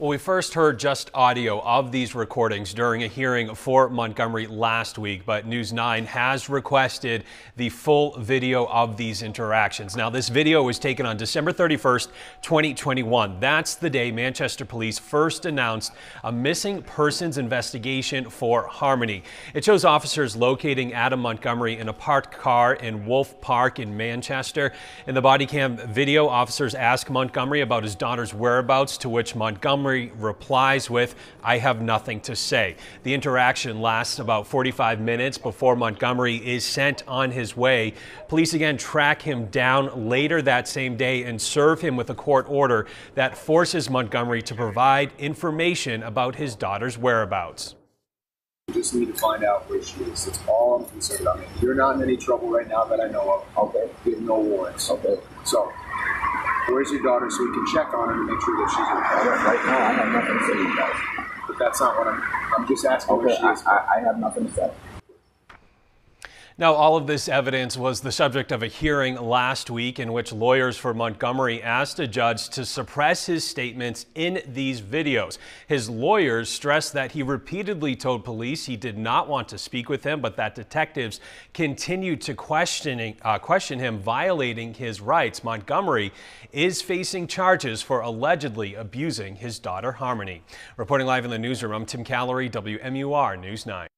Well, we first heard just audio of these recordings during a hearing for Montgomery last week, but News 9 has requested the full video of these interactions. Now, this video was taken on December 31st, 2021. That's the day Manchester police first announced a missing persons investigation for Harmony. It shows officers locating Adam Montgomery in a parked car in Wolf Park in Manchester. In the body cam video, officers ask Montgomery about his daughter's whereabouts, to which Montgomery replies with, "I have nothing to say." The interaction lasts about 45 minutes before Montgomery is sent on his way. Police again track him down later that same day and serve him with a court order that forces Montgomery to provide information about his daughter's whereabouts. "We just need to find out where she is. That's all I'm concerned about. I mean, you're not in any trouble right now that I know of. Okay. We have no warrants. Okay. So, where's your daughter so we can check on her to make sure that she's okay?" "Right now, I have nothing to say to you guys." "But that's not what I'm just asking where she is." I have nothing to say." Now, all of this evidence was the subject of a hearing last week in which lawyers for Montgomery asked a judge to suppress his statements in these videos. His lawyers stressed that he repeatedly told police he did not want to speak with him, but that detectives continued to question him, violating his rights. Montgomery is facing charges for allegedly abusing his daughter, Harmony. Reporting live in the newsroom, I'm Tim Callery, WMUR News 9.